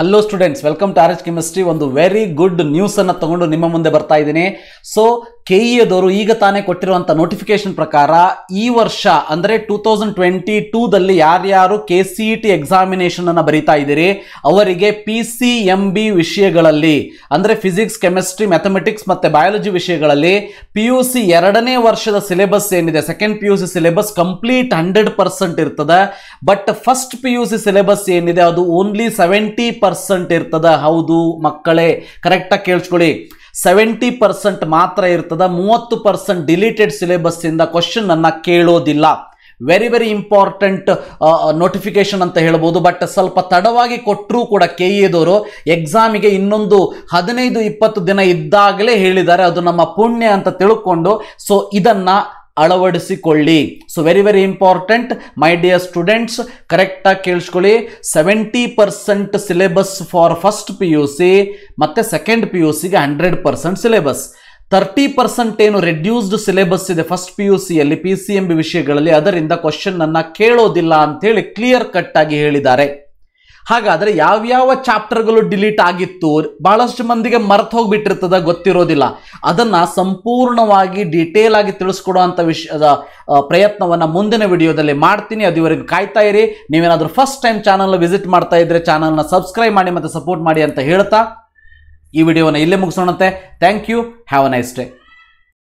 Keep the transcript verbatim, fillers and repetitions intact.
Hello students, welcome to R H Chemistry. One very good news anna tagondu nimma munde barta idine. So K E A doru eega taane kottiruvanta notification prakara ee varsha andre two thousand twenty-two dalli yar yaru K C E T examination anna barita idire avarige P C M B vishayagalli andre physics, chemistry, mathematics matte biology vishayagalli P U C ಎರಡನೇ ವರ್ಷದ syllabus enide second P U C syllabus complete one hundred percent irtada, but first P U C syllabus enide adu only seventy percent ಇರ್ತದ. ಹೌದು ಮಕ್ಕಳೇ, correct ಆಗಿ ಕೇಳಿಸ್ಕೊಳ್ಳಿ. seventy percent ಮಾತ್ರ ಇರ್ತದ, thirty percent deleted syllabus ಇಂದ ಕ್ವೆಶ್ಚನ್ ಅನ್ನು ಕೇಳೋದಿಲ್ಲ. very very important uh, notification anta helabodu, but ಸ್ವಲ್ಪ ತಡವಾಗಿ ಕೊಟ್ಟರೂ ಕೂಡ K E A ದವರು ಎಕ್ಸಾಮ್ ಗೆ ಇನ್ನೊಂದು ಹದಿನೈದು ಇಪ್ಪತ್ತು ದಿನ ಇದ್ದಾಗಲೇ ಹೇಳಿದ್ದಾರೆ. ಅದು ನಮ್ಮ ಪುಣ್ಯ ಅಂತ ತಿಳ್ಕೊಂಡು ಸೋ ಇದನ್ನ ಅಳವಡಿಸಿಕೊಳ್ಳಿ. So very very important my dear students, correct ಆಗಿ ಕೇಳಿಸ್ಕೊಳ್ಳಿ. seventy percent syllabus for first P U C ಮತ್ತೆ second P U C ಗೆ one hundred percent syllabus. thirty percent ಏನು reduced syllabus ಇದೆ first P U C ಯಲ್ಲಿ P C M B ವಿಷಯಗಳಲ್ಲಿ, ಅದರಿಂದ question ಅನ್ನು ಕೇಳೋದಿಲ್ಲ ಅಂತ ಹೇಳಿ ಕ್ಲಿಯರ್ ಕಟ್ ಆಗಿ ಹೇಳಿದ್ದಾರೆ. ಹಾಗಾದ್ರೆ ಯಾವ ಯಾವ ಚಾಪ್ಟರ್ ಗಳು ಡಿಲೀಟ್ ಆಗಿತ್ತು, ಬಹಳಷ್ಟು ಮಂದಿಗೆ ಮರ್ತ ಹೋಗ್ಬಿಟ್ಟಿರ್ತದ, ಗೊತ್ತಿರೋದಿಲ್ಲ. ಅದನ್ನ ಸಂಪೂರ್ಣವಾಗಿ ಡೀಟೇಲ್ ಆಗಿ ತಿಳಿಸ್ಕೊಡುವಂತ ವಿಷಯದ ಪ್ರಯತ್ನವನ್ನ ಮುಂದಿನ ವಿಡಿಯೋದಲ್ಲಿ ಮಾಡ್ತೀನಿ. ಅದುವರೆಗೂ ಕಾಯ್ತಾ ಇರಿ. ನೀವೇನಾದರೂ ಫಸ್ಟ್ ಟೈಮ್ ಚಾನೆಲ್ ವಿಸಿಟ್ ಮಾಡ್ತಾ ಇದ್ರೆ ಚಾನೆಲ್ ನ ಸಬ್ಸ್ಕ್ರೈಬ್ ಮಾಡಿ ಮತ್ತೆ ಸಪೋರ್ಟ್ ಮಾಡಿ ಅಂತ ಹೇಳ್ತಾ ಈ ವಿಡಿಯೋನ ಇಲ್ಲೇ ಮುಗಿಸೋಣಂತೆ. Thank you, have a nice day.